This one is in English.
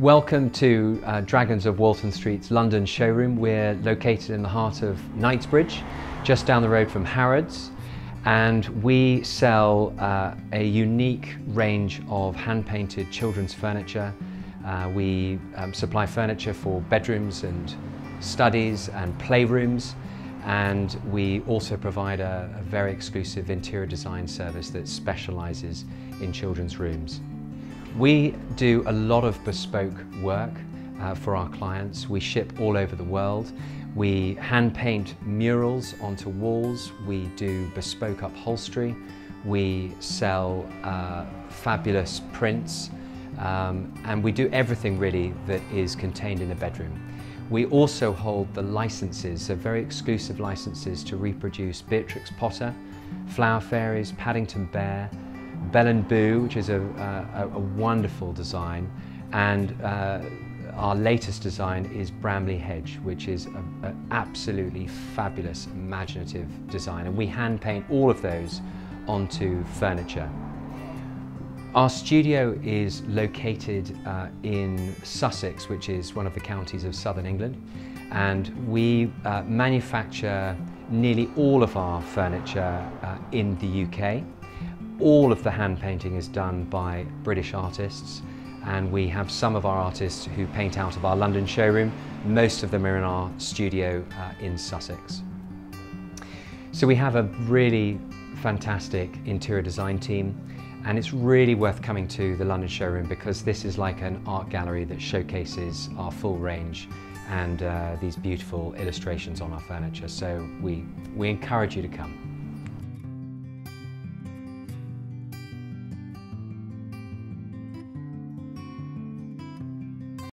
Welcome to Dragons of Walton Street's London showroom. We're located in the heart of Knightsbridge, just down the road from Harrods, and we sell a unique range of hand-painted children's furniture. We supply furniture for bedrooms and studies and playrooms, and we also provide a very exclusive interior design service that specialises in children's rooms. We do a lot of bespoke work for our clients. We ship all over the world. We hand paint murals onto walls. We do bespoke upholstery. We sell fabulous prints. And we do everything really that is contained in a bedroom. We also hold the licenses, so very exclusive licenses to reproduce Beatrix Potter, Flower Fairies, Paddington Bear, Bell and Boo, which is a wonderful design, and our latest design is Bramley Hedge, which is an absolutely fabulous, imaginative design, and we hand paint all of those onto furniture. Our studio is located in Sussex, which is one of the counties of southern England, and we manufacture nearly all of our furniture in the UK. All of the hand painting is done by British artists, and we have some of our artists who paint out of our London showroom. Most of them are in our studio in Sussex. So we have a really fantastic interior design team, and it's really worth coming to the London showroom because this is like an art gallery that showcases our full range and these beautiful illustrations on our furniture. So we encourage you to come.